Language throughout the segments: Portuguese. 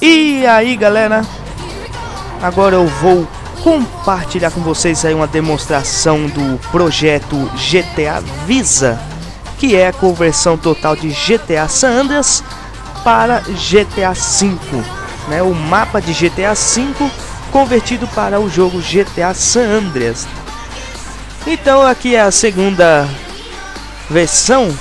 E aí, galera, agora eu vou compartilhar com vocês aí uma demonstração do projeto GTA Visa, que é a conversão total de GTA San Andreas para GTA V, né? O mapa de GTA V convertido para o jogo GTA San Andreas. Então aqui é a segunda versão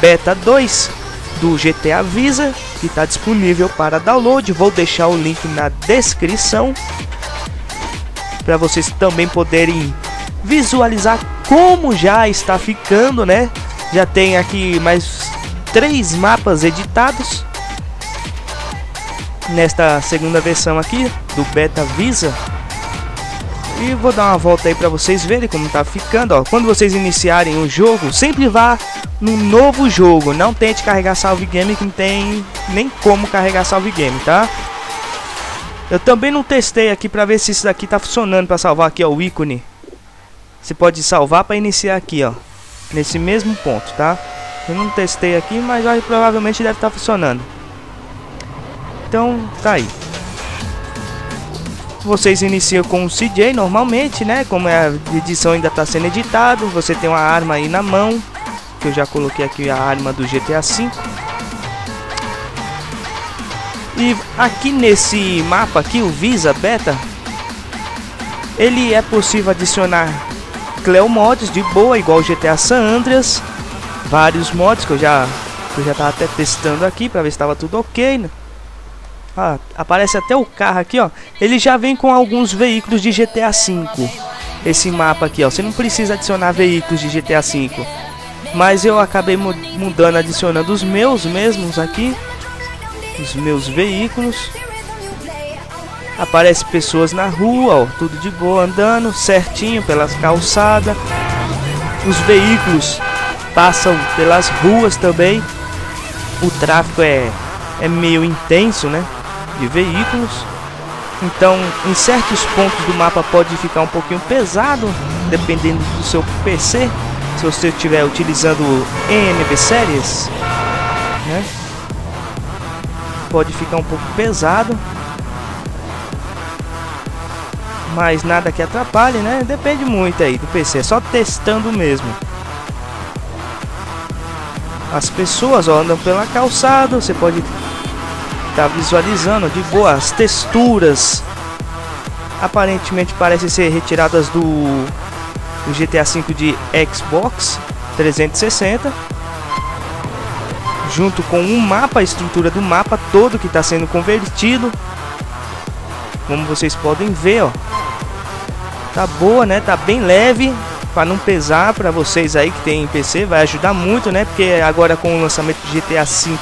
Beta 2 do GTA Visa, que está disponível para download. Vou deixar o link na descrição para vocês também poderem visualizar como já está ficando, né? Já tem aqui mais 3 mapas editados nesta segunda versão aqui do Beta Visa. E vou dar uma volta aí para vocês verem como tá ficando, ó. Quando vocês iniciarem o jogo, sempre vá no novo jogo. Não tente carregar salve game, que não tem nem como carregar salve game, tá? Eu também não testei aqui para ver se isso daqui tá funcionando para salvar aqui, ó, o ícone. Você pode salvar para iniciar aqui, ó, nesse mesmo ponto, tá? Eu não testei aqui, mas ó, provavelmente deve estar funcionando. Então, tá aí. Vocês iniciam com o CJ normalmente, né? Como a edição ainda está sendo editada, você tem uma arma aí na mão, que eu já coloquei aqui a arma do GTA V. E aqui nesse mapa aqui, o Visa Beta, ele é possível adicionar Cleo Mods de boa, igual o GTA San Andreas. Vários mods que eu já estava até testando aqui para ver se estava tudo ok, né? Ah, aparece até o carro aqui, ó. Ele já vem com alguns veículos de GTA V. Esse mapa aqui, ó. Você não precisa adicionar veículos de GTA V. Mas eu acabei mudando, adicionando os meus mesmos aqui. Os meus veículos. Aparece pessoas na rua, ó. Tudo de boa, andando certinho pelas calçadas. Os veículos passam pelas ruas também. O tráfego é meio intenso, né? De veículos. Então em certos pontos do mapa pode ficar um pouquinho pesado, dependendo do seu PC, se você estiver utilizando ENB series, né? Pode ficar um pouco pesado, mas nada que atrapalhe, né? Depende muito aí do PC, só testando mesmo. As pessoas, ó, andam pela calçada, você pode tá visualizando de boa. As texturas aparentemente parecem ser retiradas do GTA V de Xbox 360, junto com um mapa, a estrutura do mapa todo que está sendo convertido, como vocês podem ver, ó. Tá boa, né? Tá bem leve, para não pesar para vocês aí que tem PC, vai ajudar muito, né? Porque agora com o lançamento do GTA V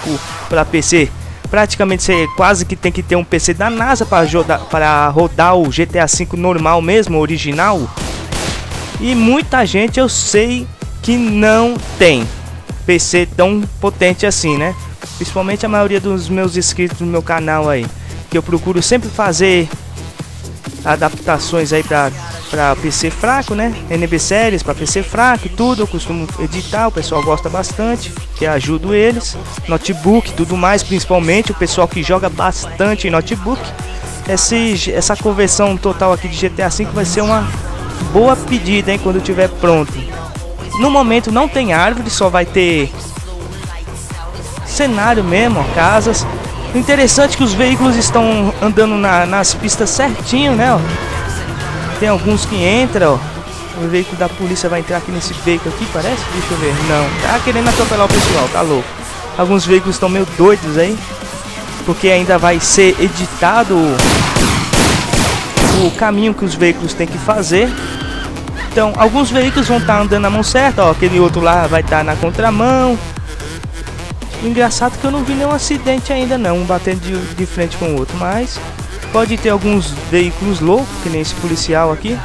para PC, praticamente você quase que tem que ter um PC da NASA para rodar o GTA V normal mesmo, original. E muita gente, eu sei que não tem PC tão potente assim, né? Principalmente a maioria dos meus inscritos no meu canal aí, que eu procuro sempre fazer adaptações aí para PC fraco, né? ENB series para PC fraco e tudo, eu costumo editar, o pessoal gosta bastante, que ajudo eles, notebook, tudo mais, principalmente o pessoal que joga bastante em notebook. Essa conversão total aqui de GTA V vai ser uma boa pedida, hein, quando tiver pronto. No momento não tem árvore, só vai ter cenário mesmo, ó, casas. Interessante que os veículos estão andando nas pistas certinho, né, ó. Tem alguns que entram, ó. O veículo da polícia vai entrar aqui nesse beco aqui, parece? Deixa eu ver. Não, tá querendo atropelar o pessoal, tá louco. Alguns veículos estão meio doidos aí, porque ainda vai ser editado o caminho que os veículos têm que fazer. Então, alguns veículos vão estar andando na mão certa, ó. Aquele outro lá vai estar na contramão. Engraçado que eu não vi nenhum acidente ainda não, um batendo de frente com o outro, mas... pode ter alguns veículos loucos, que nem esse policial aqui.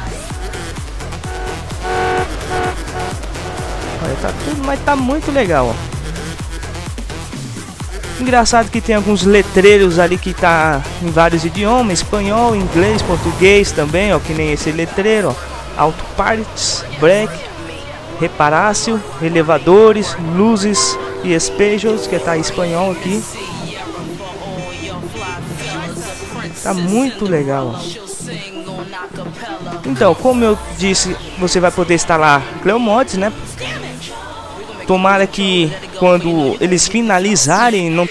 Olha, tá tudo, mas tá muito legal, ó. Engraçado que tem alguns letreiros ali que tá em vários idiomas, espanhol, inglês, português também, ó, que nem esse letreiro, ó. Auto parts, break, reparácio, elevadores, luzes e espelhos, que tá em espanhol aqui. Tá muito legal. Então, como eu disse, você vai poder instalar Cleo Mods, né? Tomara que quando eles finalizarem não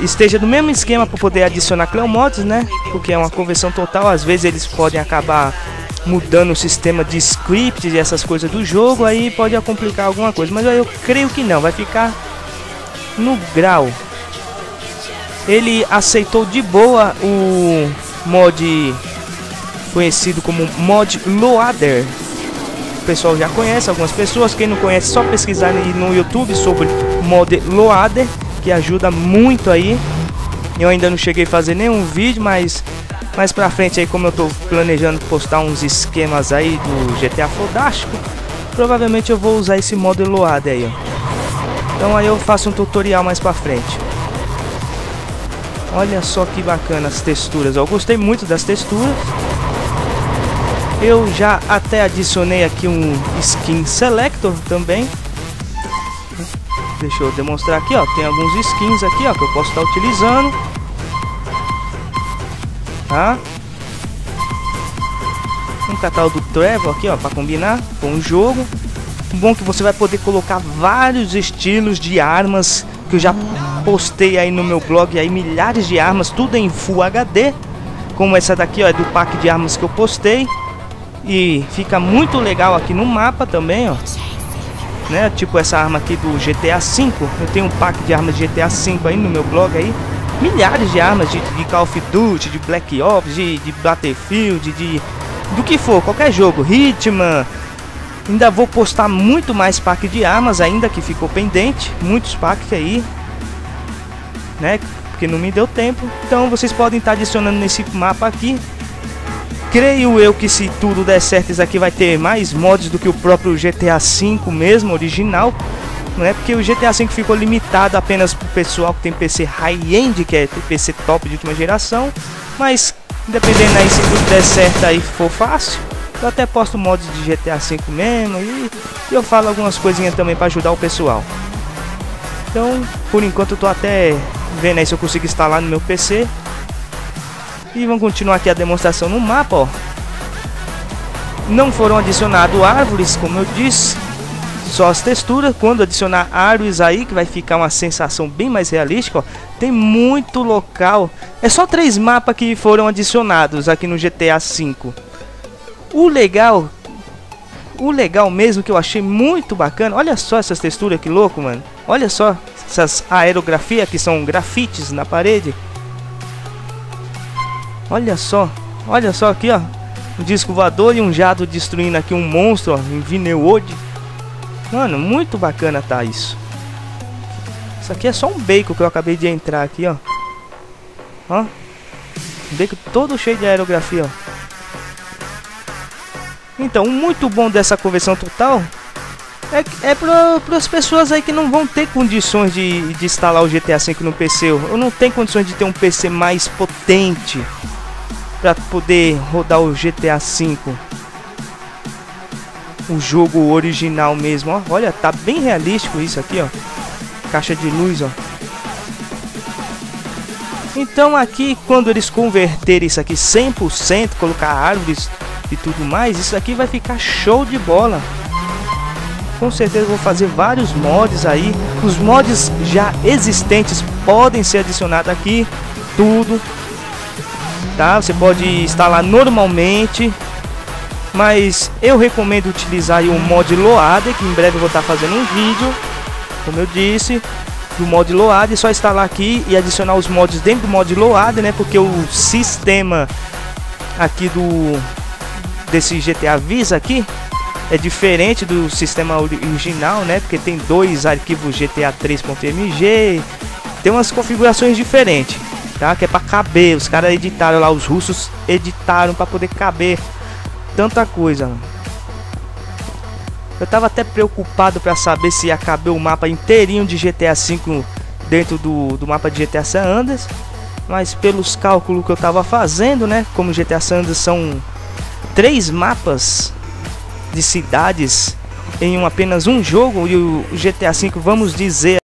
esteja do mesmo esquema para poder adicionar Cleo Mods, né? Porque é uma conversão total, às vezes eles podem acabar mudando o sistema de scripts e essas coisas do jogo, aí pode complicar alguma coisa, mas eu creio que não, vai ficar no grau. Ele aceitou de boa o mod conhecido como Mod Loader. O pessoal já conhece, algumas pessoas, quem não conhece, só pesquisar no YouTube sobre Mod Loader, que ajuda muito aí. Eu ainda não cheguei a fazer nenhum vídeo, mas mais pra frente aí, como eu tô planejando postar uns esquemas aí do GTA Fodástico, provavelmente eu vou usar esse Mod Loader aí, ó. Então aí eu faço um tutorial mais pra frente. Olha só que bacana as texturas, ó. Eu gostei muito das texturas. Eu já até adicionei aqui um Skin Selector também. Deixa eu demonstrar aqui, ó. Tem alguns skins aqui, ó, que eu posso estar utilizando. Tá? Um catálogo do Trevor aqui, ó, para combinar com o jogo. Bom que você vai poder colocar vários estilos de armas, que eu já postei aí no meu blog aí, milhares de armas, tudo em Full HD. Como essa daqui, ó, é do pack de armas que eu postei. E fica muito legal aqui no mapa também, ó. Né? Tipo essa arma aqui do GTA V. Eu tenho um pack de armas de GTA V aí no meu blog aí. Milhares de armas de Call of Duty, de Black Ops, de Battlefield, do que for, qualquer jogo, Hitman. Ainda vou postar muito mais pack de armas ainda, que ficou pendente, muitos packs aí, né, porque não me deu tempo. Então vocês podem estar adicionando nesse mapa aqui. Creio eu que, se tudo der certo, isso aqui vai ter mais mods do que o próprio GTA V mesmo, original. Não é porque o GTA V ficou limitado apenas para o pessoal que tem PC high-end, que é PC top de última geração. Mas, dependendo aí, se tudo der certo aí, for fácil, eu até posto mods de GTA V mesmo. E eu falo algumas coisinhas também para ajudar o pessoal. Então, por enquanto eu tô até vendo aí se eu consigo instalar no meu PC. E vamos continuar aqui a demonstração no mapa, ó. Não foram adicionadas árvores, como eu disse, só as texturas. Quando adicionar árvores aí, que vai ficar uma sensação bem mais realística, ó. Tem muito local. É só 3 mapas que foram adicionados aqui no GTA V. O legal mesmo, que eu achei muito bacana. Olha só essas texturas, que louco, mano. Olha só essas aerografias, que são grafites na parede. Olha só aqui, ó, um disco voador e um jato destruindo aqui um monstro, ó, em Vinewood. Mano, muito bacana tá isso. Isso aqui é só um beco que eu acabei de entrar aqui, ó. Ó, um beco todo cheio de aerografia, ó. Então, o muito bom dessa conversão total é para as pessoas aí que não vão ter condições de instalar o GTA V no PC, ou não tem condições de ter um PC mais potente para poder rodar o GTA V, o jogo original mesmo, ó. Olha, tá bem realístico isso aqui, ó. Caixa de luz, ó. Então aqui, quando eles converterem isso aqui 100%, colocar árvores e tudo mais, isso aqui vai ficar show de bola. Com certeza eu vou fazer vários mods aí. Os mods já existentes podem ser adicionados aqui, tudo. Tá, você pode instalar normalmente, mas eu recomendo utilizar o Mod Loader, que em breve eu vou estar fazendo um vídeo, como eu disse, do Mod Loader. É só instalar aqui e adicionar os mods dentro do Mod Loader, né? Porque o sistema aqui desse GTA Visa aqui é diferente do sistema original, né? Porque tem 2 arquivos GTA 3.mg, tem umas configurações diferentes. Tá? Que é pra caber, os caras editaram lá, os russos editaram pra poder caber tanta coisa, mano. Eu tava até preocupado pra saber se ia caber o mapa inteirinho de GTA V dentro do mapa de GTA San Andreas. Mas pelos cálculos que eu tava fazendo, né, como GTA San Andreas são 3 mapas de cidades em apenas um jogo, e o GTA V, vamos dizer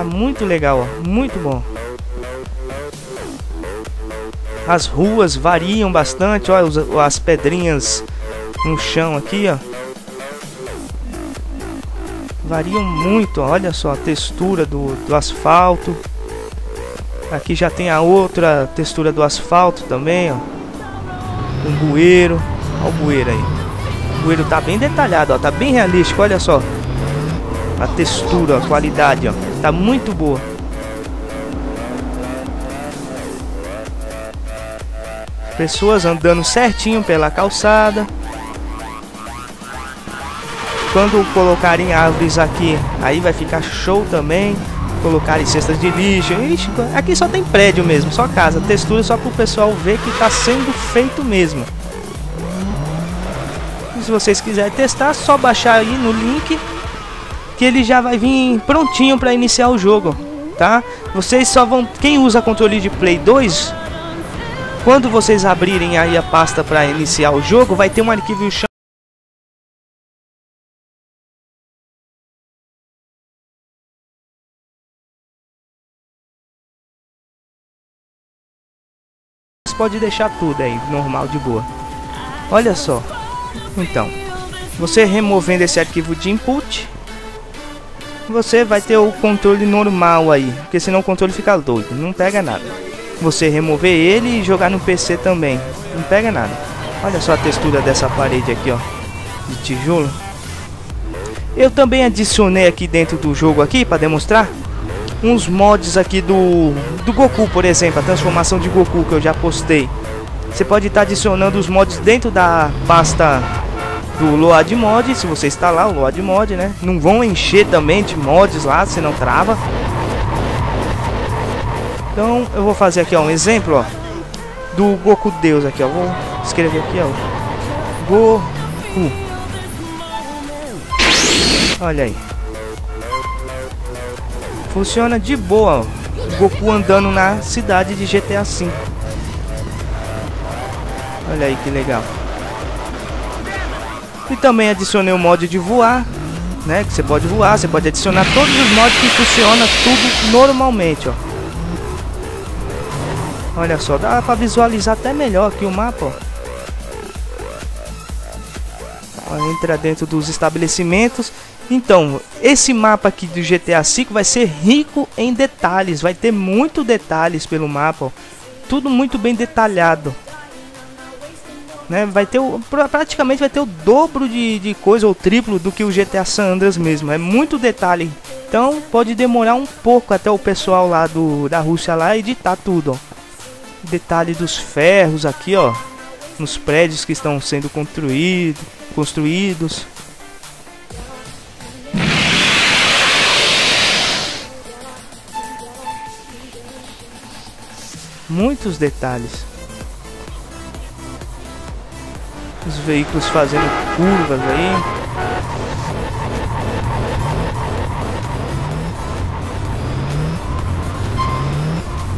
Tá muito legal, ó, muito bom. As ruas variam bastante, olha as pedrinhas no chão aqui, ó. Variam muito, ó, olha só a textura do asfalto. Aqui já tem a outra textura do asfalto também, ó. Um bueiro, olha o bueiro aí. O bueiro tá bem detalhado, ó, tá bem realístico, olha só. A textura, a qualidade, ó, tá muito boa. Pessoas andando certinho pela calçada. Quando colocarem árvores aqui, aí vai ficar show também. Colocarem cestas de lixo. Ixi, aqui só tem prédio mesmo, só casa. Textura só pro pessoal ver que tá sendo feito mesmo. E se vocês quiserem testar, só baixar aí no link, que ele já vai vir prontinho para iniciar o jogo, tá? Vocês só vão... Quem usa controle de Play 2, quando vocês abrirem aí a pasta para iniciar o jogo, vai ter um arquivo chamado... Pode deixar tudo aí, normal, de boa. Olha só. Então, você removendo esse arquivo de input... Você vai ter o controle normal aí, porque senão o controle fica doido, não pega nada. Você remover ele e jogar no PC também, não pega nada. Olha só a textura dessa parede aqui, ó, de tijolo. Eu também adicionei aqui dentro do jogo aqui, para demonstrar, uns mods aqui do Goku, por exemplo, a transformação de Goku que eu já postei. Você pode estar adicionando os mods dentro da pasta... do Load Mod, se você instalar o Load Mod, né? Não vão encher também de mods lá, senão trava. Então eu vou fazer aqui, ó, um exemplo, ó, do Goku Deus aqui, ó. Vou escrever aqui, ó, Goku. Olha aí. Funciona de boa, ó. Goku andando na cidade de GTA V. Olha aí que legal. E também adicionei o mod de voar, né? Que você pode voar, você pode adicionar todos os mods que funciona tudo normalmente, ó. Olha só, dá pra visualizar até melhor aqui o mapa, ó. Entra dentro dos estabelecimentos. Então, esse mapa aqui do GTA V vai ser rico em detalhes, vai ter muito detalhes pelo mapa, ó. Tudo muito bem detalhado. Né, vai ter praticamente vai ter o dobro de coisa, ou triplo do que o GTA San Andreas mesmo. É muito detalhe. Então pode demorar um pouco até o pessoal lá da Rússia lá editar tudo, ó. Detalhe dos ferros aqui, ó, nos prédios que estão sendo construídos. Muitos detalhes. Os veículos fazendo curvas aí.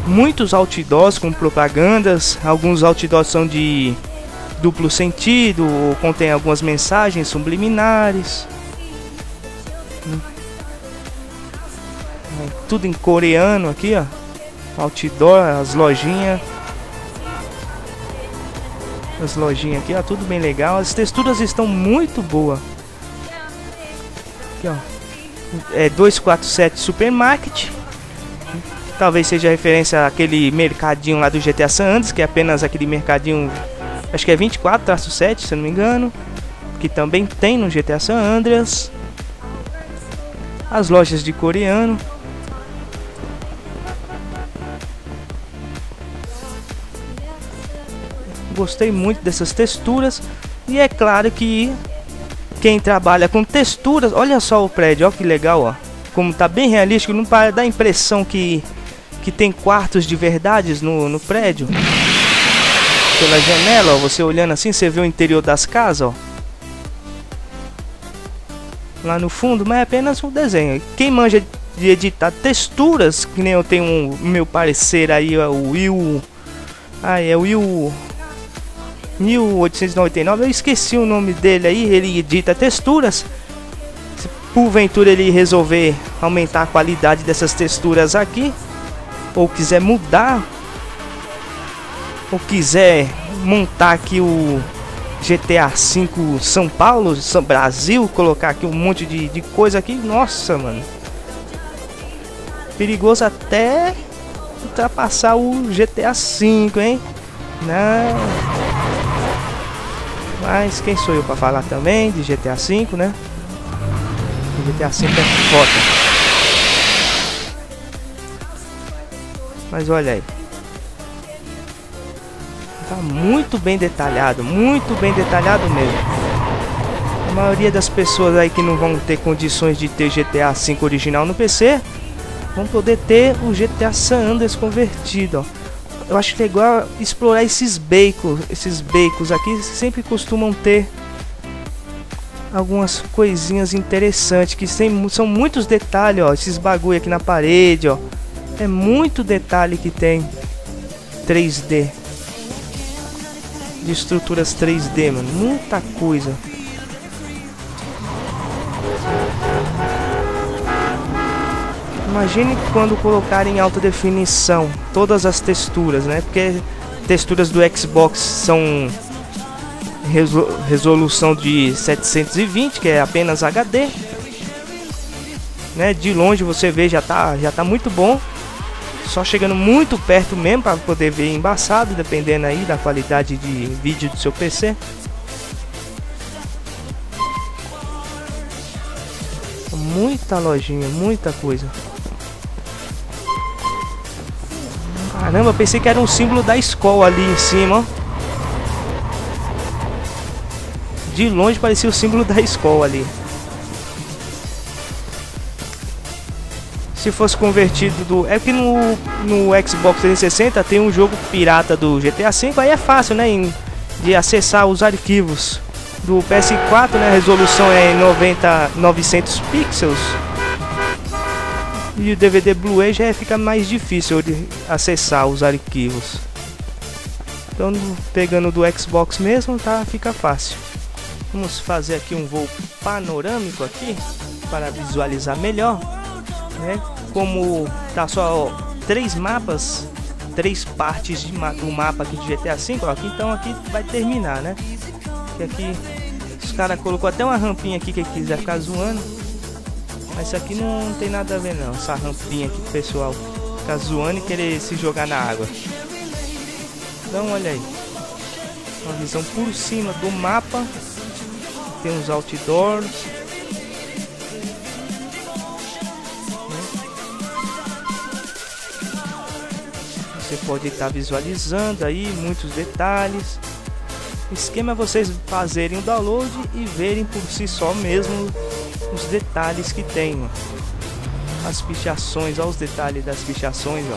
Muitos outdoors com propagandas. Alguns outdoors são de duplo sentido, ou contém algumas mensagens subliminares. Tudo em coreano aqui, ó. Outdoor, as lojinhas. As lojinhas aqui, ó, tudo bem legal. As texturas estão muito boas. Aqui, ó, é 247 Supermarket. Talvez seja referência àquele mercadinho lá do GTA San Andreas, que é apenas aquele mercadinho, acho que é 24-7, se eu não me engano, que também tem no GTA San Andreas. As lojas de coreano. Gostei muito dessas texturas. E é claro que quem trabalha com texturas... Olha só o prédio, ó, que legal, ó. Como tá bem realístico, não dá a impressão que tem quartos de verdades no prédio. Pela janela, ó, você olhando assim, você vê o interior das casas, ó. Lá no fundo, mas é apenas um desenho. Quem manja de editar texturas, que nem eu tenho meu parecer aí, ó, o Will... Ah, é o Will... 1899, eu esqueci o nome dele aí, ele edita texturas. porventura ele resolver aumentar a qualidade dessas texturas aqui, ou quiser mudar, ou quiser montar aqui o GTA V São Paulo, Brasil, colocar aqui um monte de coisa aqui, nossa, mano, perigoso até ultrapassar o GTA V, hein? Não. Mas quem sou eu para falar também de GTA V, né? GTA V é foda. Mas olha aí. Tá muito bem detalhado mesmo. A maioria das pessoas aí que não vão ter condições de ter GTA V original no PC, vão poder ter o GTA San Andreas convertido, ó. Eu acho legal explorar esses becos aqui, sempre costumam ter algumas coisinhas interessantes, que são muitos detalhes, ó, esses bagulho aqui na parede, ó, é muito detalhe que tem 3D, de estruturas 3D, mano, muita coisa. Imagine quando colocar em alta definição todas as texturas, né? Porque texturas do Xbox são resolução de 720, que é apenas HD, né? De longe você vê, já tá muito bom. Só chegando muito perto mesmo para poder ver embaçado, dependendo aí da qualidade de vídeo do seu PC. Muita lojinha, muita coisa. Caramba, pensei que era um símbolo da escola ali em cima, ó. De longe parecia o símbolo da escola ali. Se fosse convertido do... É que no Xbox 360 tem um jogo pirata do GTA V. Aí é fácil, né, de acessar os arquivos do PS4, né? A resolução é em 900 pixels. E o DVD Blu-ray já fica mais difícil de acessar os arquivos. Então, pegando do Xbox mesmo, tá? Fica fácil. Vamos fazer aqui um voo panorâmico aqui para visualizar melhor, né? Como tá só 3 mapas, 3 partes do mapa aqui de GTA V, ó, então aqui vai terminar, né? Que aqui os caras colocou até uma rampinha aqui que quiser ficar zoando. Mas isso aqui não tem nada a ver não, essa rampinha aqui, pessoal ficar zoando e querer se jogar na água. Então olha aí, uma visão por cima do mapa, tem uns outdoors, você pode estar visualizando aí muitos detalhes. O esquema é vocês fazerem o download e verem por si só mesmo os detalhes que tem, ó. As pichações, ó, os detalhes das pichações, ó.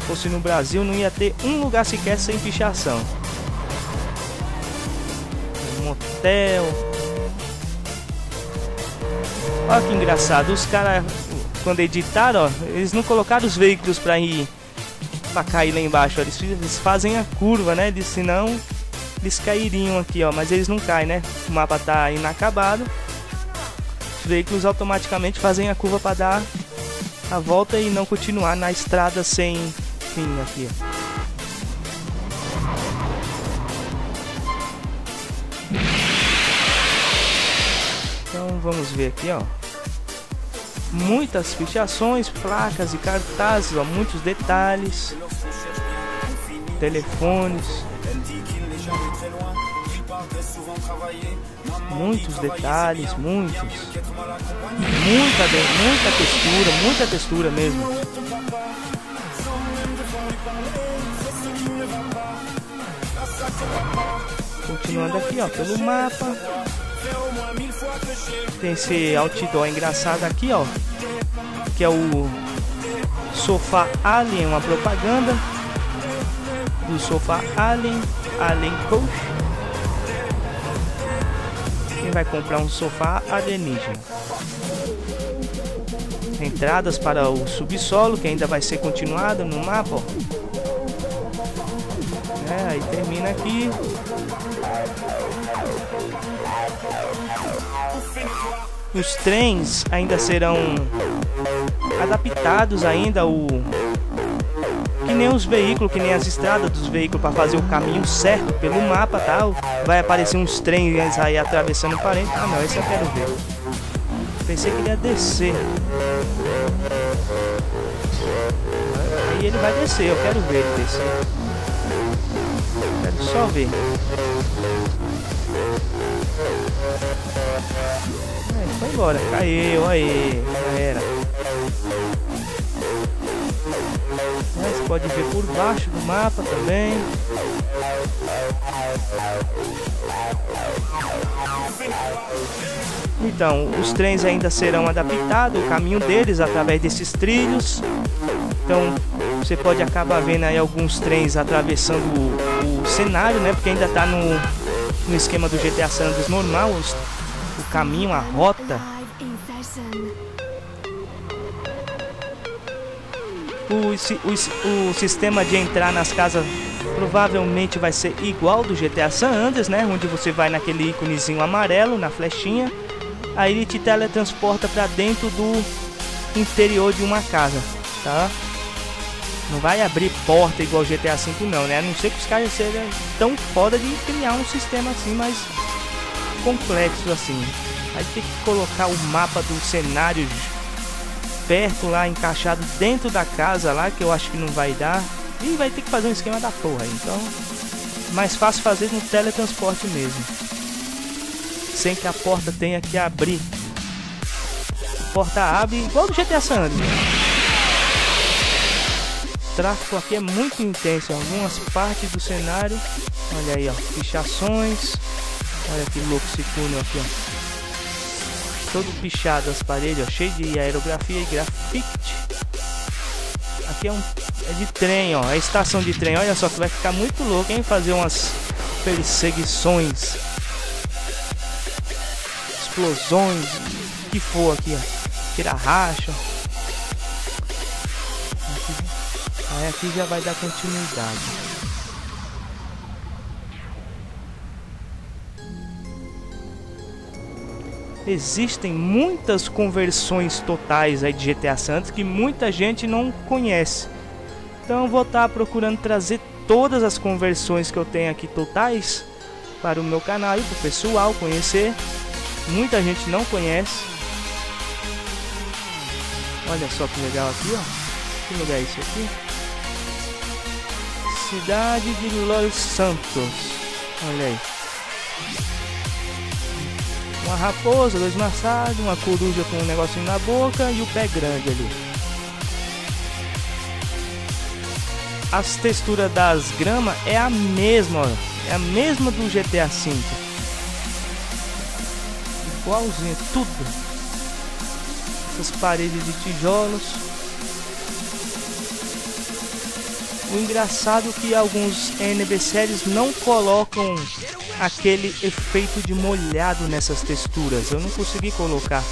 Se fosse no Brasil não ia ter um lugar sequer sem pichação. Um hotel. Olha que engraçado, os caras quando editaram, ó, eles não colocaram os veículos para ir para cair lá embaixo, ó. Eles fazem a curva, né? Eles, senão eles cairiam aqui, ó, mas eles não caem, né? O mapa tá inacabado. Os veículos automaticamente fazem a curva para dar a volta e não continuar na estrada sem fim aqui, ó. Então vamos ver aqui, ó. Muitas fichações, placas e cartazes, ó, muitos detalhes. Telefones. Muitos detalhes, muita textura mesmo. Continuando aqui, ó, pelo mapa. Tem esse outdoor engraçado aqui, ó, que é o sofá Alien, uma propaganda do sofá Alien Coach. Vai comprar um sofá alienígena. Entradas para o subsolo, que ainda vai ser continuado no mapa, né? Aí termina aqui. Os trens ainda serão adaptados ainda que nem os veículos, que nem as estradas dos veículos, para fazer o caminho certo pelo mapa, tal. Vai aparecer uns trens aí atravessando o parente. Ah não, esse eu quero ver. Pensei que ele ia descer. Aí ele vai descer, eu quero ver ele descer. Quero só ver. Ele foi embora, caiu, aí, já era. Você pode ver por baixo do mapa também. Então, os trens ainda serão adaptados, o caminho deles através desses trilhos. Então, você pode acabar vendo aí alguns trens atravessando o cenário, né? Porque ainda tá no esquema do GTA San Andreas normal, o caminho, a rota. O sistema de entrar nas casas provavelmente vai ser igual do GTA San Andreas, né? Onde você vai naquele íconezinho amarelo, na flechinha. Aí ele te teletransporta para dentro do interior de uma casa, tá? Não vai abrir porta igual GTA V não, né? A não ser que os caras sejam tão foda de criar um sistema assim, mais complexo assim. Aí tem que colocar o mapa do cenário perto lá, encaixado dentro da casa lá, que eu acho que não vai dar. E vai ter que fazer um esquema da porra, então mais fácil fazer no teletransporte mesmo, sem que a porta tenha que abrir. A porta abre igual do GTA San Andreas. O tráfego aqui é muito intenso em algumas partes do cenário. Olha aí, ó, pichações. Olha que louco esse túnel aqui, ó. Todo pichado as paredes, ó, cheio de aerografia e grafite. Aqui é de trem, ó, é estação de trem. Olha só que vai ficar muito louco, hein? Fazer umas perseguições, explosões, o que for aqui, ó. Tira racha. Aí aqui já vai dar continuidade. Existem muitas conversões totais aí de GTA San Andreas que muita gente não conhece. Então eu vou estar procurando trazer todas as conversões que eu tenho aqui totais para o meu canal e para o pessoal conhecer. Muita gente não conhece. Olha só que legal aqui, ó. Que lugar é isso aqui? Cidade de Los Santos. Olha aí. Uma raposa, dois maçados, uma coruja com um negocinho na boca e o pé grande ali. As texturas das gramas é a mesma, olha. É a mesma do GTA V. Igualzinho, tudo. Essas paredes de tijolos. O engraçado é que alguns ENB series não colocam aquele efeito de molhado nessas texturas. Eu não consegui colocar.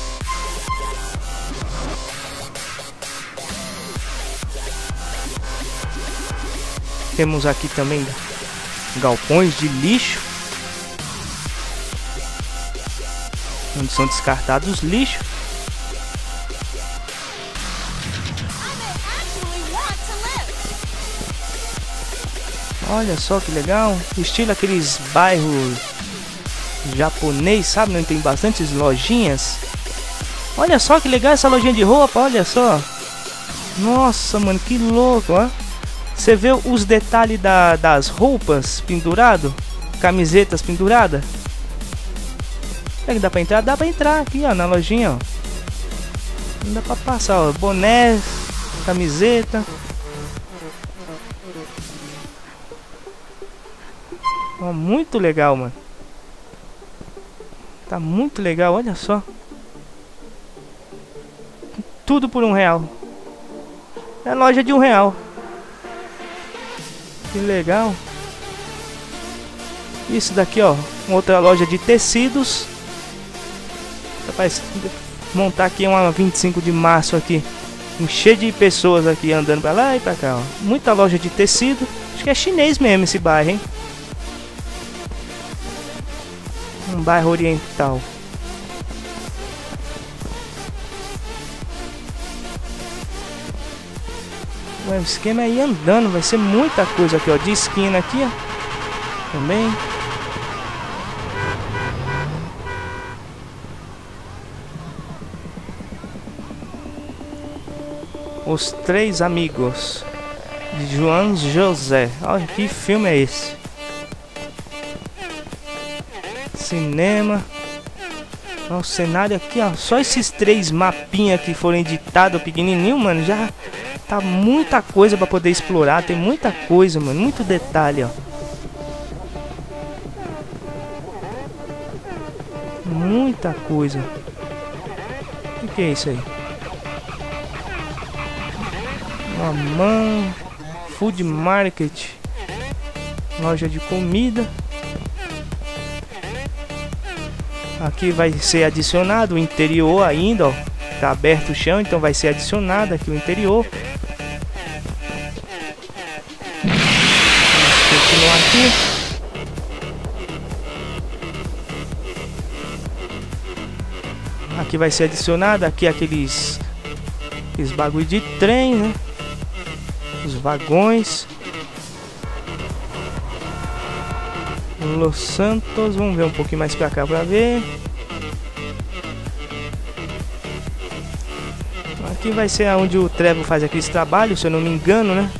Temos aqui também galpões de lixo, onde são descartados lixo. Olha só que legal, estilo aqueles bairros japonês, sabe? Não tem bastantes lojinhas. Olha só que legal essa lojinha de roupa, olha só. Nossa, mano, que louco, ó. Você vê os detalhes das roupas pendurado, camisetas penduradas. Será que dá pra entrar? Dá pra entrar aqui, ó, na lojinha, ó. Não dá pra passar, ó, boné, camiseta. Oh, muito legal, mano. Tá muito legal, olha só. Tudo por R$1. É loja de R$1. Que legal. Isso daqui, ó. Outra loja de tecidos. Rapaz, montar aqui uma 25 de março aqui. Cheio de pessoas aqui andando pra lá e pra cá, ó. Muita loja de tecido. Acho que é chinês mesmo esse bairro, hein? Um bairro oriental. O esquema é ir andando, vai ser muita coisa aqui, ó. De esquina aqui, ó. Também. Os Três Amigos, de João José. Olha, que filme é esse? Cinema. O cenário aqui, ó. Só esses três mapinhas que foram editados pequenininho, mano, já tá muita coisa pra poder explorar. Tem muita coisa, mano. Muito detalhe, ó. Muita coisa. O que é isso aí? Uma mão. Food Market. Loja de comida. Aqui vai ser adicionado o interior ainda, ó. Tá aberto o chão, então vai ser adicionado aqui o interior. Vamos continuar aqui. Aqui vai ser adicionado aqui aqueles bagulho de trem, né? Os vagões. Los Santos, vamos ver um pouquinho mais pra cá pra ver. Aqui vai ser onde o Trevor faz aqueles trabalhos, se eu não me engano, né?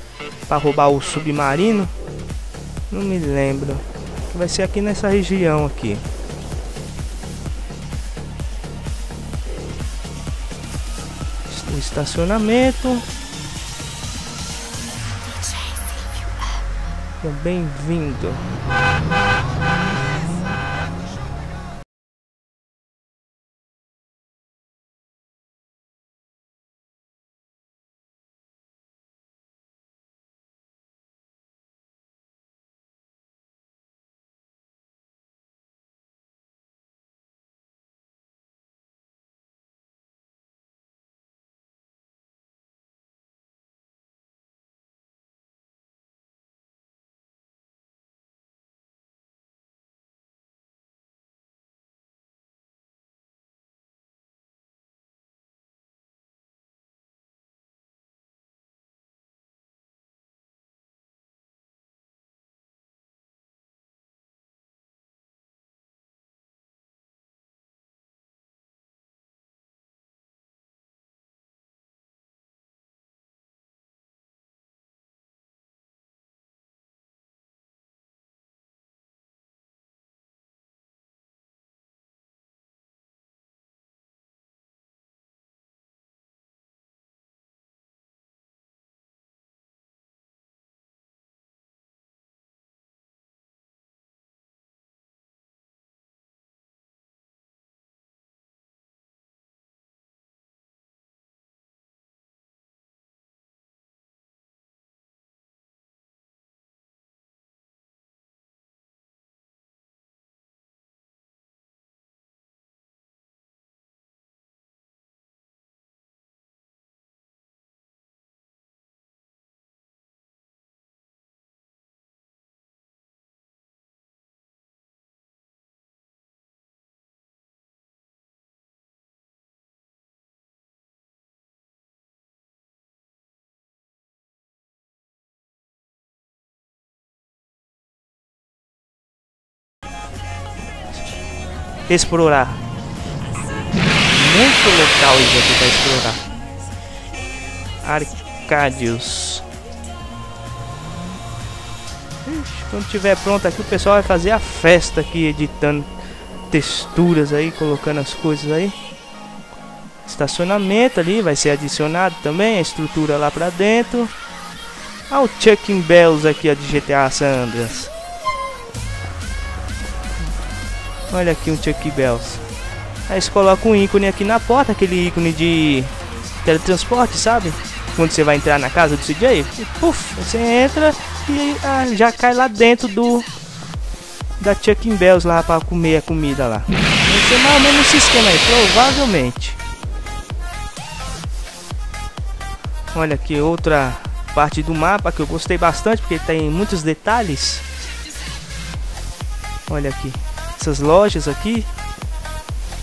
Pra roubar o submarino. Não me lembro. Vai ser aqui nessa região aqui. O estacionamento. Bem-vindo. Explorar. Muito local isso aqui pra explorar. Arcádios. Ixi, quando tiver pronto aqui, o pessoal vai fazer a festa aqui, editando texturas aí, colocando as coisas aí. Estacionamento ali, vai ser adicionado também, a estrutura lá pra dentro. Ah, o Chucking Bells aqui, ó, de GTA San Andreas. Olha aqui um Chucking Bells. Aí você coloca um ícone aqui na porta, aquele ícone de teletransporte, sabe? Quando você vai entrar na casa do CJ, e, puff, você entra e já cai lá dentro da Chucking Bells lá para comer a comida lá. Vai ser mais ou menos esse esquema aí, provavelmente. Olha aqui outra parte do mapa que eu gostei bastante porque tem muitos detalhes. Olha aqui. Essas lojas aqui,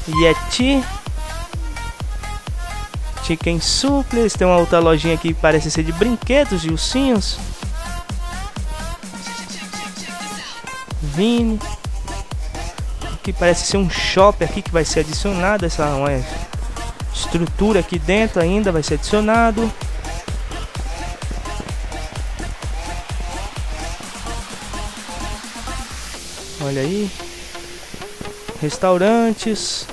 Yeti Chicken Supplies. Tem uma outra lojinha aqui que parece ser de brinquedos de ursinhos. Vini. Que parece ser um shopping aqui que vai ser adicionado. Essa uma estrutura aqui dentro ainda vai ser adicionado. Olha aí. Restaurantes.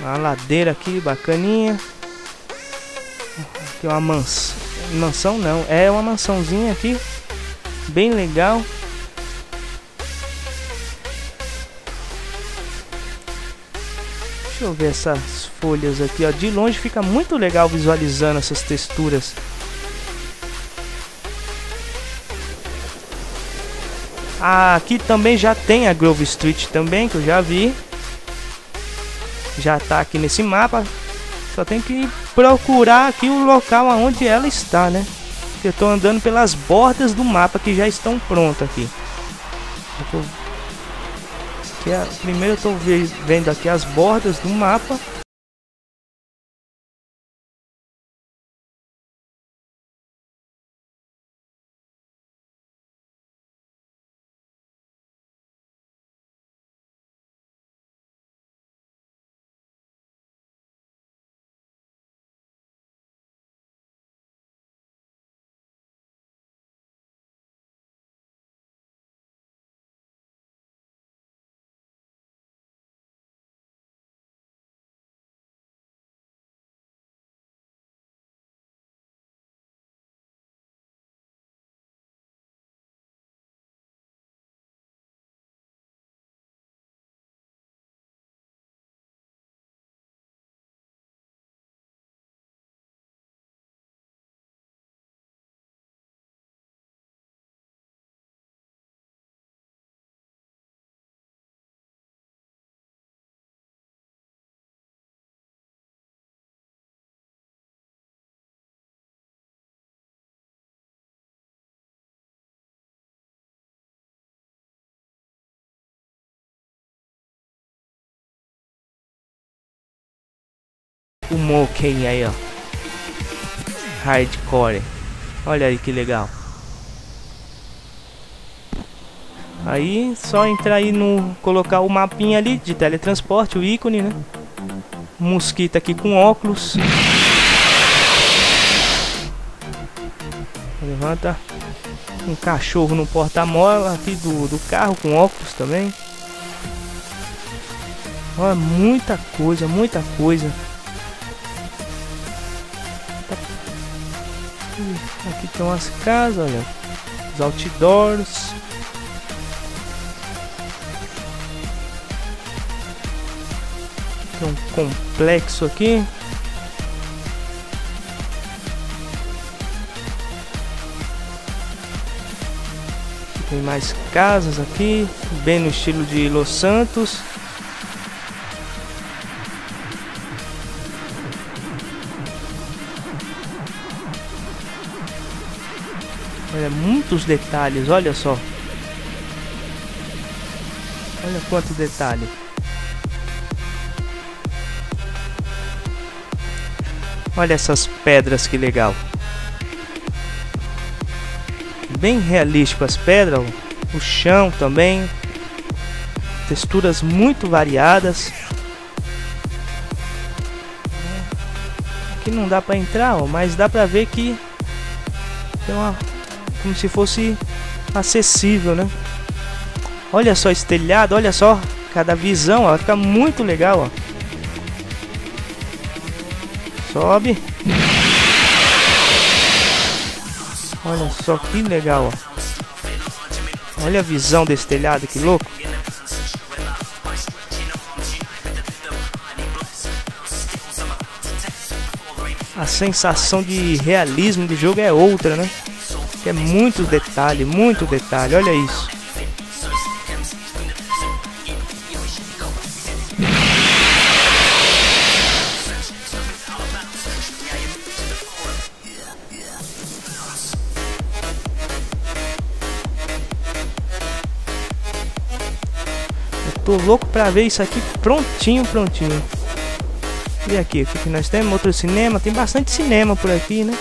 Uma ladeira aqui, bacaninha. Aqui é uma mansão. Mansão não, é uma mansãozinha aqui. Bem legal. Deixa eu ver essas folhas aqui, ó. De longe fica muito legal visualizando essas texturas. Ah, aqui também já tem a Grove Street também, que eu já vi. Já tá aqui nesse mapa. Só tem que procurar aqui o local onde ela está, né? Porque eu tô andando pelas bordas do mapa que já estão prontas aqui. Primeiro eu tô vendo aqui as bordas do mapa. O Moken aí, ó. Hardcore. Olha aí que legal. Aí, só entrar aí no... Colocar o mapinha ali de teletransporte, o ícone, né? Mosquito aqui com óculos. Levanta. Um cachorro no porta-mola aqui do carro com óculos também. Olha, muita coisa, muita coisa. Aqui estão as casas, olha. Os outdoors. Tem um complexo aqui. Tem mais casas aqui. Bem no estilo de Los Santos. Olha, muitos detalhes, olha só. Olha quanto detalhe. Olha essas pedras, que legal. Bem realístico as pedras, o chão também. Texturas muito variadas. Aqui não dá pra entrar, ó, mas dá pra ver que tem uma... como se fosse acessível, né? Olha só esse telhado, olha só cada visão, ó, fica muito legal, ó. Sobe. Olha só que legal, ó. Olha a visão desse telhado, que louco. A sensação de realismo do jogo é outra, né? É muito detalhe, olha isso. Tô louco pra ver isso aqui prontinho, prontinho. E aqui, o que nós temos? Outro cinema. Tem bastante cinema por aqui, né?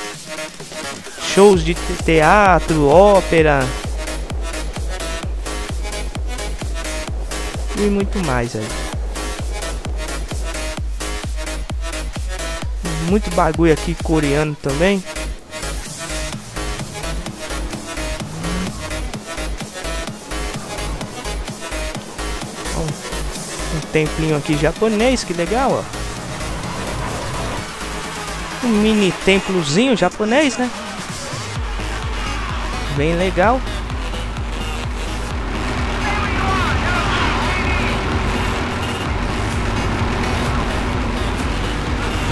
Shows de teatro, ópera e muito mais aí. Muito bagulho aqui coreano também. Um templinho aqui japonês, que legal, ó. Um mini templozinho japonês, né? Bem legal.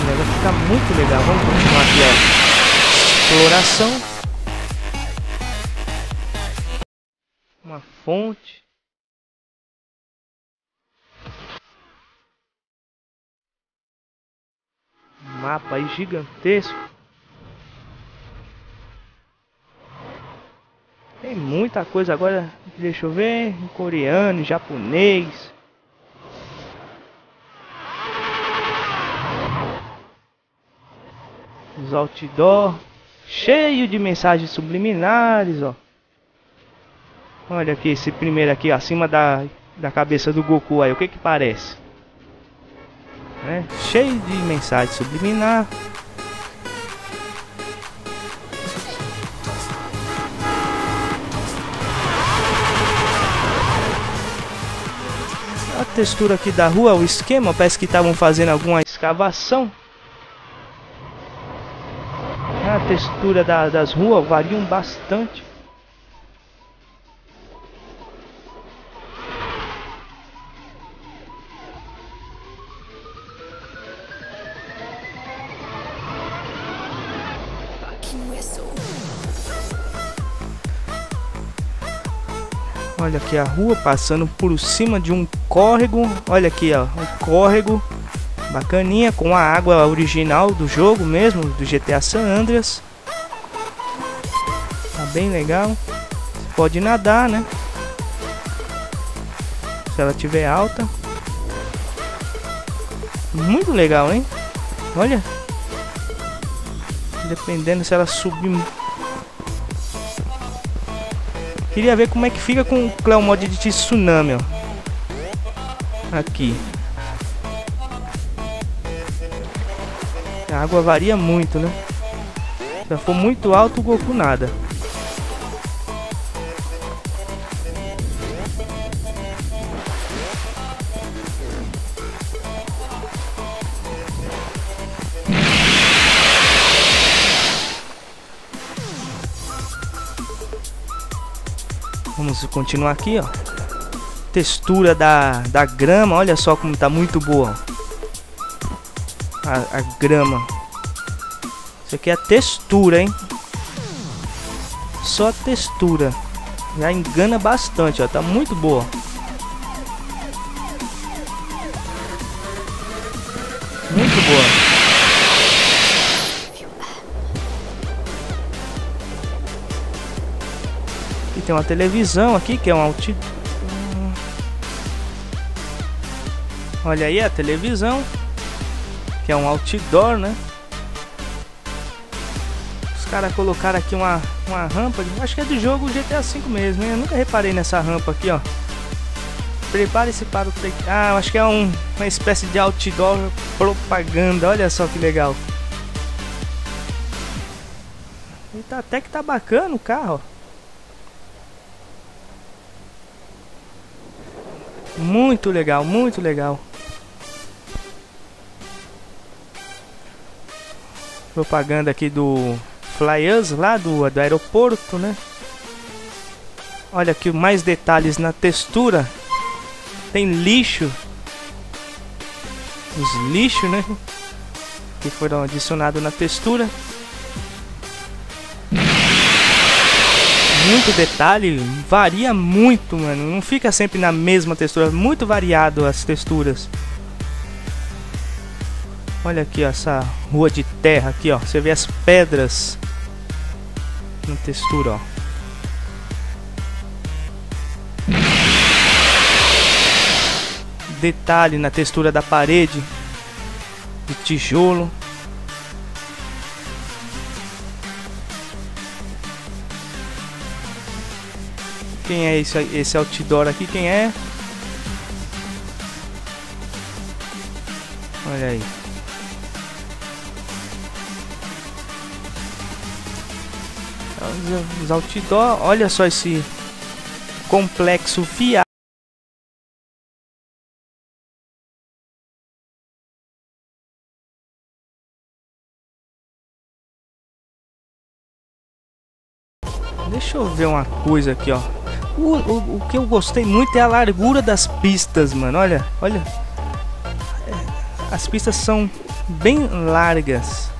Vai ficar muito legal. Vamos continuar aqui a exploração. Uma fonte. Um mapa aí gigantesco. Tem muita coisa agora, deixa eu ver, em coreano, em japonês. Os outdoor, cheio de mensagens subliminares, ó. Olha aqui, esse primeiro aqui, ó, acima da cabeça do Goku aí, o que que parece? É, cheio de mensagem subliminar. Textura aqui da rua, o esquema, parece que estavam fazendo alguma escavação. A textura das ruas variam bastante. Olha aqui a rua, passando por cima de um córrego. Olha aqui, ó, um córrego bacaninha, com a água original do jogo mesmo, do GTA San Andreas. Tá bem legal. Você pode nadar, né? Se ela tiver alta. Muito legal, hein? Olha. Dependendo se ela subir... Queria ver como é que fica com o Cleo Mod de tsunami, ó. Aqui. A água varia muito, né? Se ela for muito alto, o Goku nada. Vamos continuar aqui, ó. Textura da grama, olha só como tá muito boa. A grama. Isso aqui é a textura, hein? Só a textura. Já engana bastante, ó. Tá muito boa. Muito boa. Tem uma televisão aqui, que é um altitude. Olha aí a televisão, que é um outdoor, né? Os caras colocaram aqui uma rampa, acho que é do jogo GTA V mesmo, hein? Eu nunca reparei nessa rampa aqui, ó. Prepare-se para o... Ah, acho que é uma espécie de outdoor propaganda, olha só que legal. E tá, até que tá bacana o carro, ó. Muito legal, muito legal. Propaganda aqui do Flyers, lá do aeroporto, né? Olha aqui mais detalhes na textura. Tem lixo. Os lixos, né? Que foram adicionados na textura. Muito detalhe, varia muito, mano. Não fica sempre na mesma textura, muito variado as texturas. Olha aqui, ó, essa rua de terra aqui, ó. Você vê as pedras na textura, ó. detalhe na textura da parede, do tijolo. Quem é esse outdoor aqui? Quem é? Olha aí. Os outdoor. Olha só esse complexo fiado. Deixa eu ver uma coisa aqui, ó. O que eu gostei muito é a largura das pistas, mano. Olha, olha. As pistas são bem largas.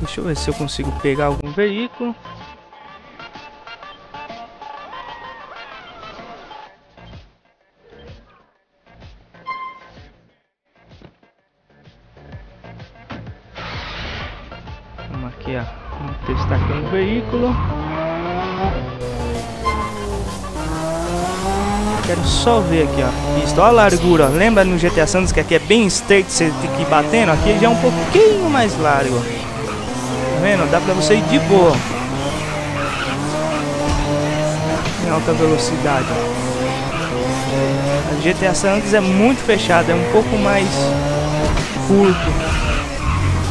Deixa eu ver se eu consigo pegar algum veículo. Vamos aqui, ó. Vamos testar aqui um veículo. Quero só ver aqui, ó, pista, ó a largura. Lembra no GTA San Andreas que aqui é bem estreito, você tem que ir batendo? Aqui já é um pouquinho mais largo. Tá vendo? Dá pra você ir de boa. Em alta velocidade. A GTA San Andreas é muito fechada, é um pouco mais curto.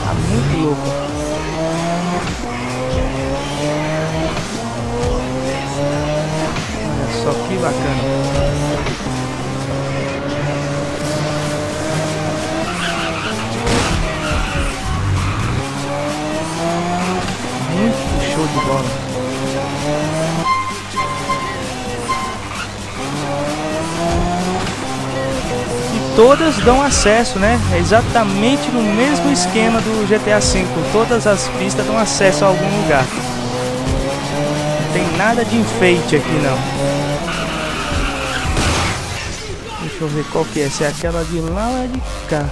Tá muito louco. Só que bacana. Muito show de bola. E todas dão acesso, né? É exatamente no mesmo esquema do GTA V. Todas as pistas dão acesso a algum lugar. Não tem nada de enfeite aqui não. Deixa eu ver qual que é, se é aquela de lá ou é de cá.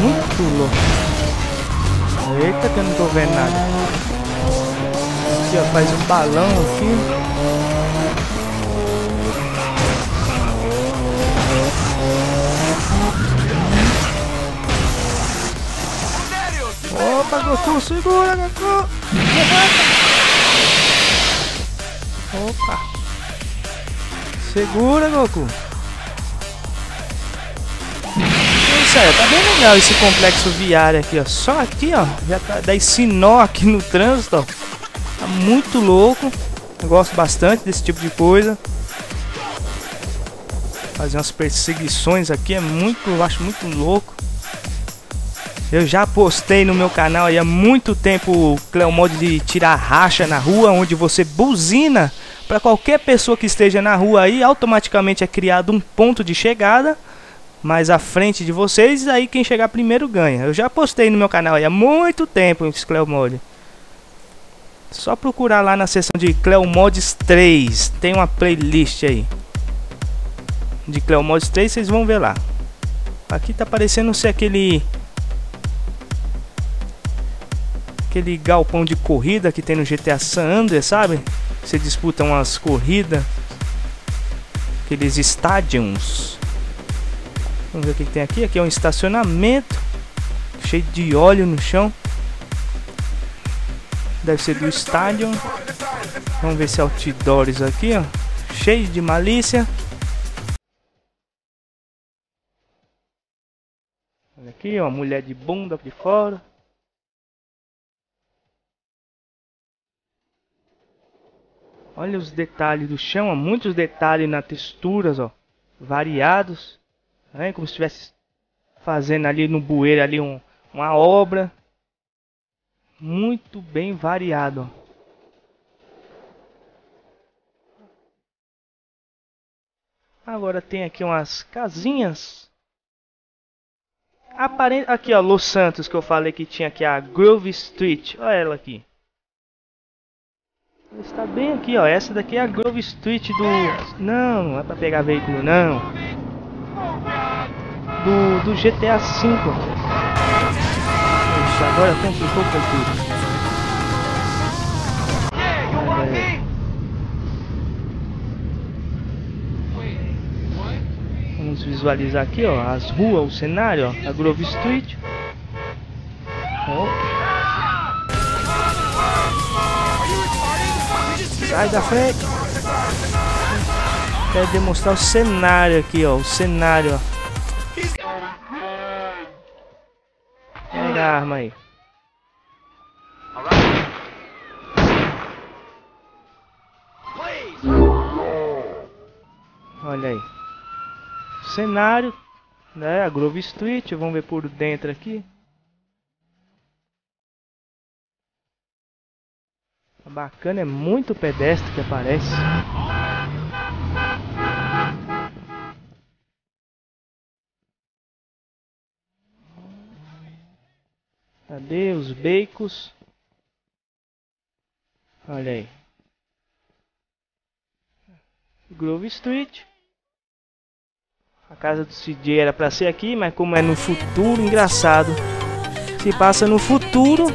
Muito louco. Eita, que eu não tô vendo nada. Aqui ó, faz um balão aqui. Opa, Goku, segura, Goku. Opa! Segura, Goku! Isso aí, tá bem legal esse complexo viário aqui, ó. Só aqui, ó. Já tá, dá esse nó aqui no trânsito, ó. Tá muito louco. Eu gosto bastante desse tipo de coisa. Fazer umas perseguições aqui é muito, eu acho muito louco. Eu já postei no meu canal aí há muito tempo o Cleo Mods de tirar racha na rua, onde você buzina para qualquer pessoa que esteja na rua aí, automaticamente é criado um ponto de chegada mais à frente de vocês, aí quem chegar primeiro ganha. Eu já postei no meu canal aí há muito tempo esse Cleo Mod. Só procurar lá na seção de Cleo Mods 3, tem uma playlist aí de Cleo Mods 3, vocês vão ver lá. Aqui tá parecendo ser aquele galpão de corrida que tem no GTA San Andreas, sabe? Você disputa umas corridas. Aqueles estádios. Vamos ver o que tem aqui. Aqui é um estacionamento. Cheio de óleo no chão. Deve ser do estádio. Vamos ver se outdoors aqui, ó. Cheio de malícia. Olha aqui, ó. Mulher de bunda de fora. Olha os detalhes do chão, ó, muitos detalhes na texturas, ó, variados, né? Como se estivesse fazendo ali no bueiro ali uma obra, muito bem variado, ó. Agora tem aqui umas casinhas. Aqui ó, Los Santos, que eu falei que tinha aqui a Grove Street, olha ela aqui. Está bem aqui, ó. Essa daqui é a Grove Street do... Não, não é pra pegar veículo, não. Do GTA V. Poxa, agora complicou tudo. visualizar aqui, ó, as ruas, o cenário, ó, a Grove Street. Oh. Sai da frente. Quero demonstrar o cenário aqui, ó, o cenário, ó. Pega a arma aí. Olha aí, cenário, né, a Grove Street, vamos ver por dentro aqui. Bacana, é muito pedestre que aparece. Cadê os becos? Olha aí. Grove Street. A casa do CJ era pra ser aqui, mas como é no futuro, engraçado. Se passa no futuro.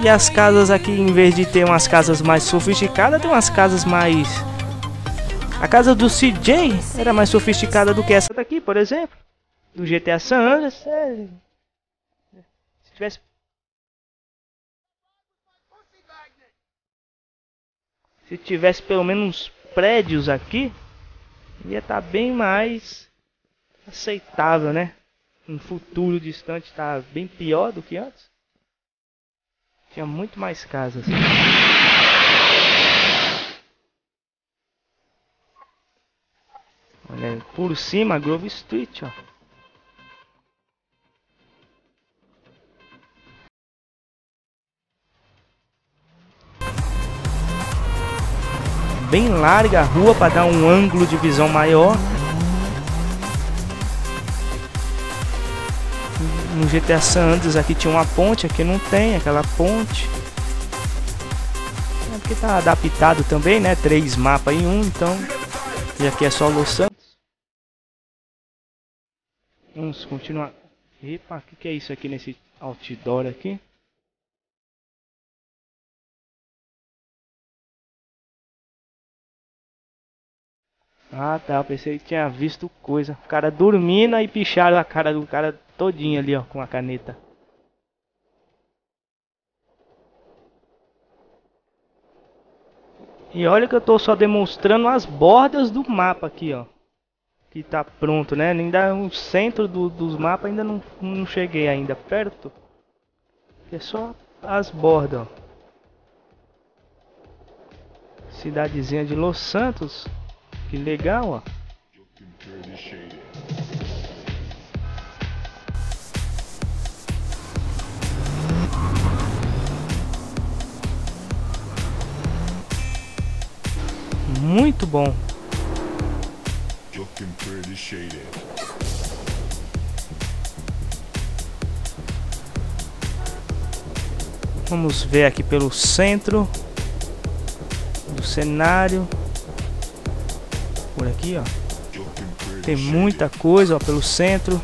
E as casas aqui, em vez de ter umas casas mais sofisticadas, tem umas casas mais... A casa do CJ era mais sofisticada do que essa daqui, por exemplo. Do GTA San Andreas. É... Se tivesse... Se tivesse pelo menos uns prédios aqui, ia estar bem mais... aceitável, né? Um futuro distante está bem pior do que antes. Tinha muito mais casas. Olha aí, por cima, Grove Street, ó. Bem larga a rua para dar um ângulo de visão maior. No GTA San Andreas aqui tinha uma ponte, aqui não tem aquela ponte. É porque tá adaptado também, né? 3 mapas em um, então. E aqui é só Los Santos. Vamos continuar. Epa, o que é isso aqui nesse outdoor aqui? Ah tá, eu pensei que tinha visto coisa. O cara dormindo e picharam a cara do cara todinho ali, ó, com a caneta. E olha que eu tô só demonstrando as bordas do mapa aqui, ó. Que tá pronto, né? Ainda o centro dos mapas ainda não cheguei ainda perto. É só as bordas, ó. Cidadezinha de Los Santos. Que legal, ó. Muito bom. Vamos ver aqui pelo centro do cenário. Por aqui, ó, tem muita coisa, ó, pelo centro.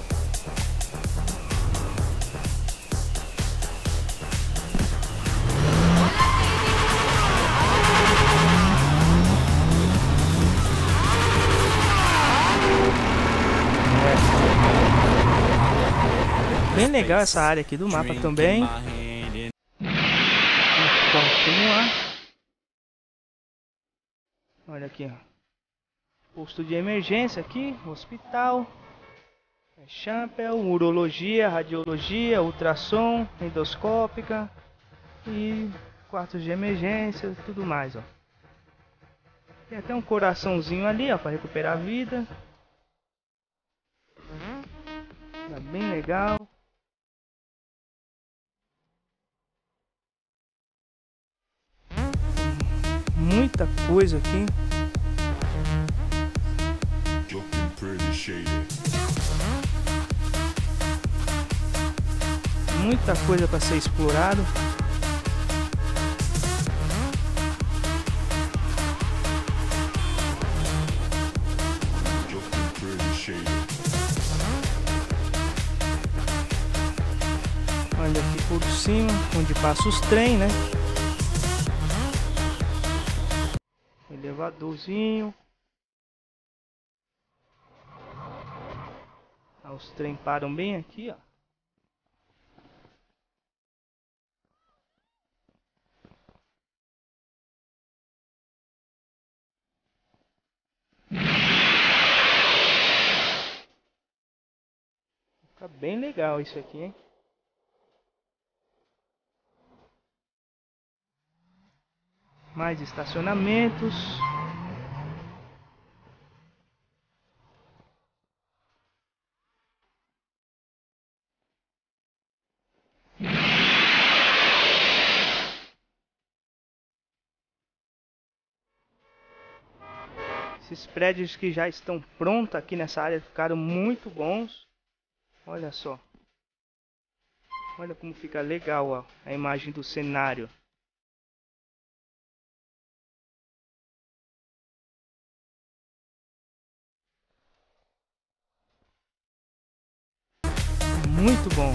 Bem legal essa área aqui do mapa também. Olha aqui, ó. Posto de emergência aqui, hospital, chapéu, urologia, radiologia, ultrassom, endoscópica e quartos de emergência, tudo mais, ó. Tem até um coraçãozinho ali, ó, para recuperar a vida. Tá bem legal. Muita coisa aqui. Muita coisa para ser explorado. Olha aqui por cima, onde passa os trens, né? Elevadorzinho. Os trem param bem aqui, ó. Tá bem legal isso aqui, hein? Mais estacionamentos. Esses prédios que já estão prontos aqui nessa área ficaram muito bons. Olha só. Olha como fica legal, ó, a imagem do cenário. Muito bom.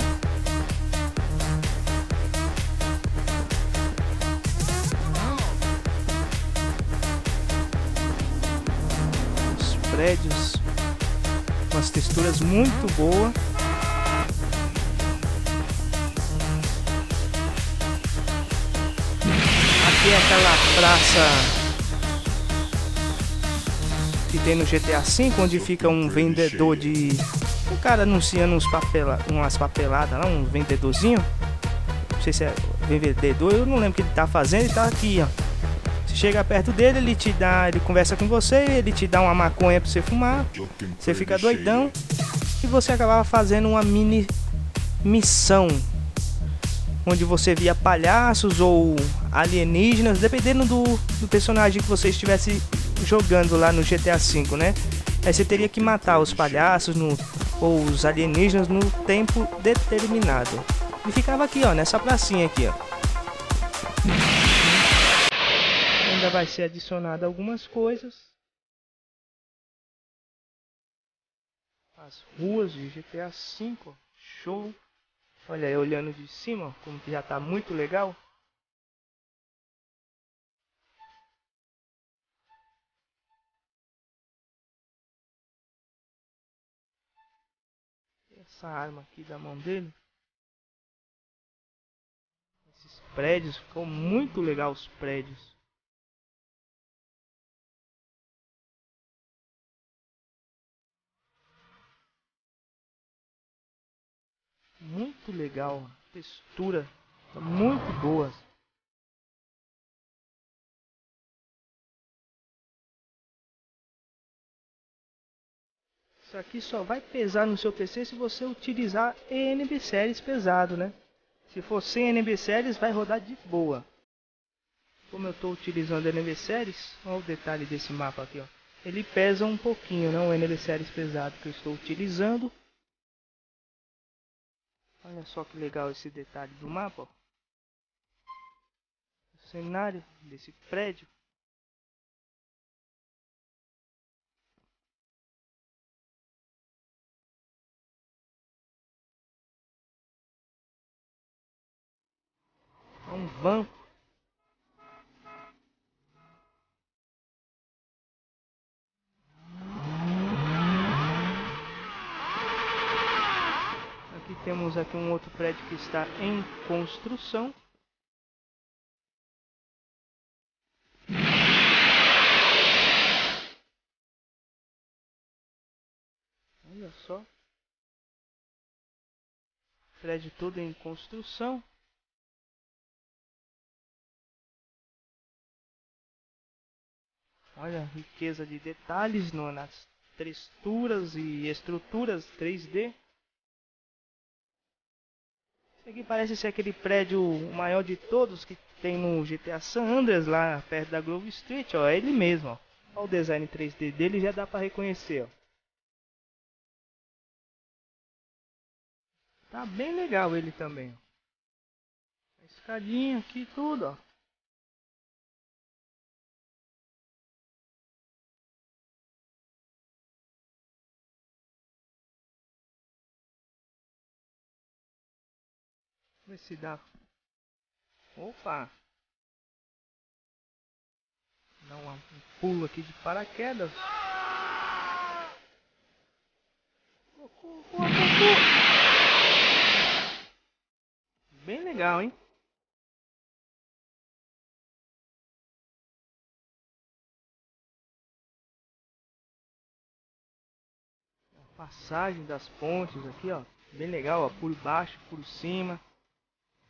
Os prédios com as texturas muito boas. Tem aquela praça que tem no GTA V, onde fica um vendedor de... um cara anunciando umas papeladas lá, um vendedorzinho. Não sei se é vendedor, eu não lembro o que ele tá fazendo, ele tá aqui, ó. Você chega perto dele, ele te dá... ele conversa com você, ele te dá uma maconha pra você fumar. Você fica doidão e você acabava fazendo uma mini missão, onde você via palhaços ou alienígenas, dependendo do personagem que você estivesse jogando lá no GTA V, né? Aí você teria que matar os palhaços ou os alienígenas no tempo determinado. E ficava aqui, ó, nessa pracinha aqui, ó. Ainda vai ser adicionado algumas coisas. As ruas de GTA V, show! Olha aí, olhando de cima, ó, como que já tá muito legal. Essa arma aqui da mão dele. Esses prédios, ficou muito legal os prédios. Muito legal, textura muito boa. Isso aqui só vai pesar no seu PC se você utilizar ENB series pesado, né? Se for sem ENB series vai rodar de boa. Como eu estou utilizando ENB series, olha o detalhe desse mapa aqui, ó. Ele pesa um pouquinho, né? O ENB series pesado que eu estou utilizando. Olha só que legal esse detalhe do mapa, ó. O cenário desse prédio. É um banco. Temos aqui um outro prédio que está em construção. Olha só. Prédio todo em construção. Olha a riqueza de detalhes nas texturas e estruturas 3D. Esse aqui parece ser aquele prédio maior de todos que tem no GTA San Andreas, lá perto da Grove Street, ó, é ele mesmo, ó. Olha o design 3D dele, já dá pra reconhecer, ó. Tá bem legal ele também, ó. A escadinha aqui e tudo, ó. Vamos ver se dá. Opa! Dá um pulo aqui de paraquedas. Bem legal, hein? A passagem das pontes aqui, ó. Bem legal, ó. Por baixo, por cima.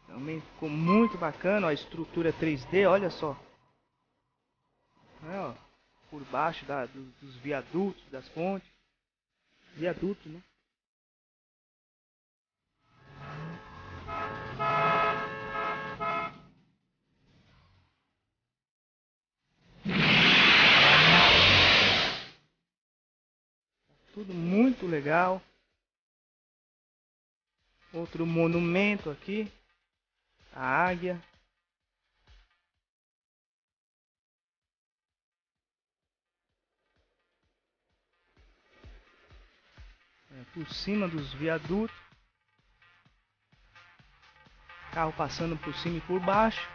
Também ficou muito bacana, ó, a estrutura 3D, olha só. É, ó, por baixo dos viadutos, das pontes. Viaduto, né? Tudo muito legal. Outro monumento aqui. A águia. É, por cima dos viadutos. Carro passando por cima e por baixo.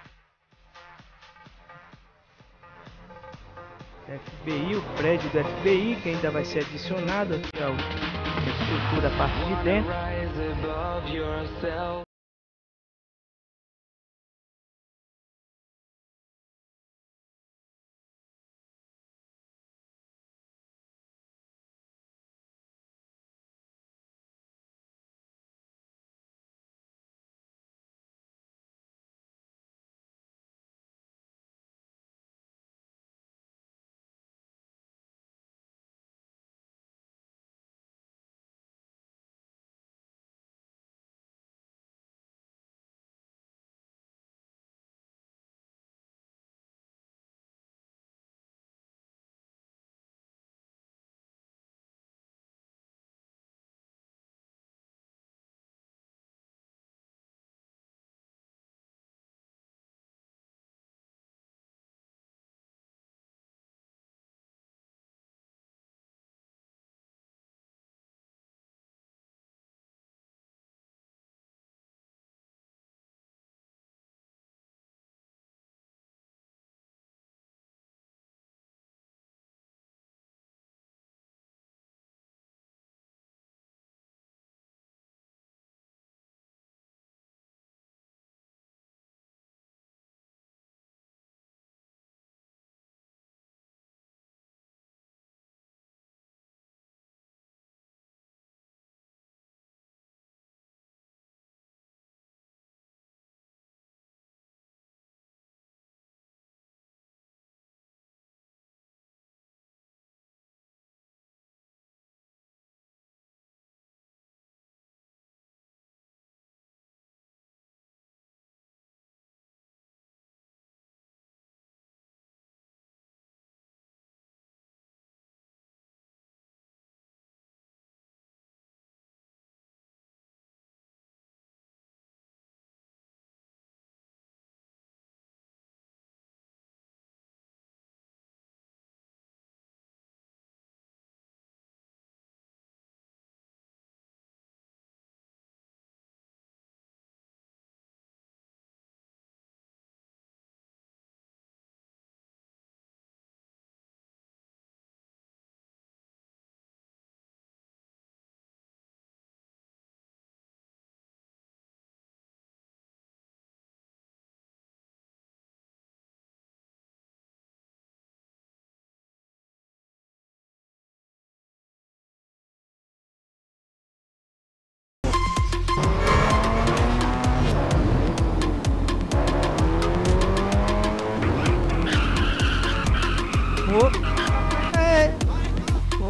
FBI, o prédio do FBI, que ainda vai ser adicionado aqui ao estrutura a parte de dentro.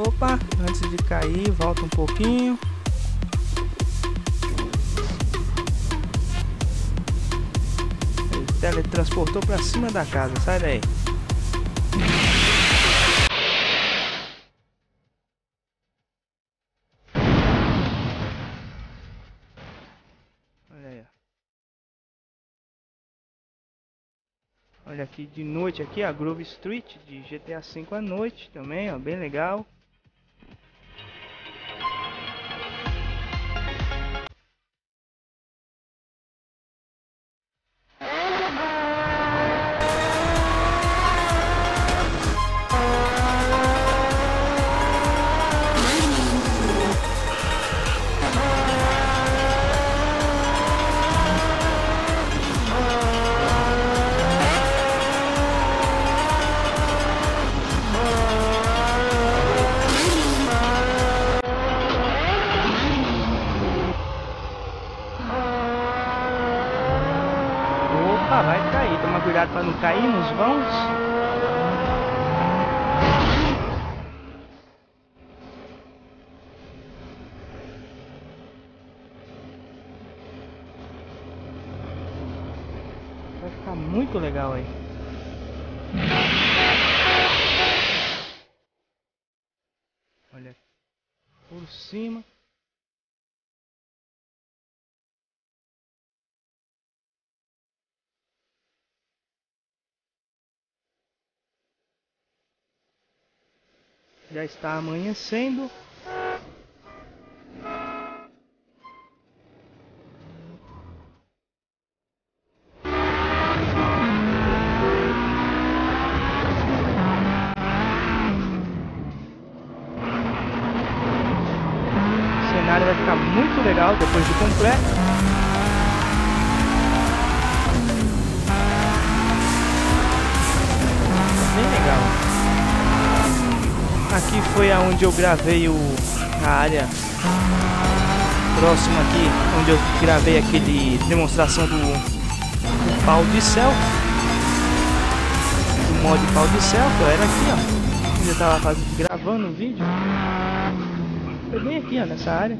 Opa, antes de cair, volta um pouquinho. Ele teletransportou pra cima da casa, sai daí. Olha aí. Olha aqui de noite aqui, a Grove Street de GTA V à noite também, ó, bem legal. Ah, vai cair. Toma cuidado para não cair nos vãos. Vai ficar muito legal aí. Olha, por cima. Já está amanhecendo. Muito legal depois de completo. Bem legal. Aqui foi aonde eu gravei a área próxima aqui, onde eu gravei aquele demonstração do pau de céu, do mod pau de céu, que eu era aqui, ó. Eu já tava gravando um vídeo. Foi bem aqui, ó, nessa área.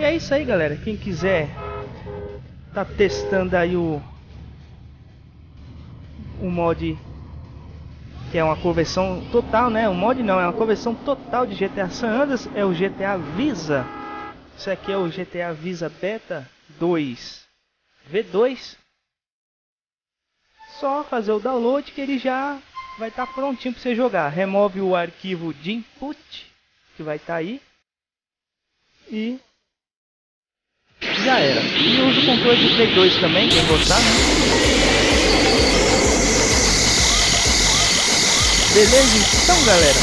É isso aí, galera. Quem quiser tá testando aí o mod, que é uma conversão total, né? O mod não, é uma conversão total de GTA San Andreas, é o GTA Visa. Isso aqui é o GTA Visa Beta 2 V2. Só fazer o download que ele já vai estar prontinho para você jogar. Remove o arquivo de input que vai estar aí e já era. E usa o controle de Play 2 também, quem gostar. Beleza? Então, galera.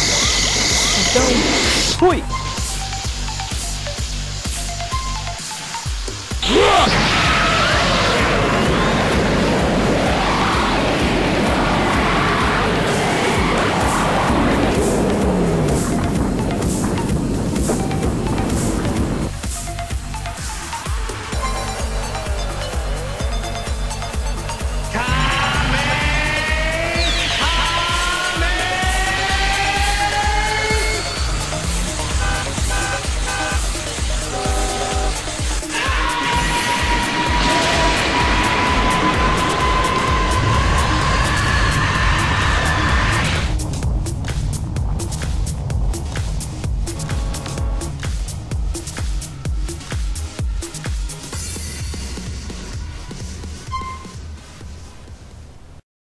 Então, fui!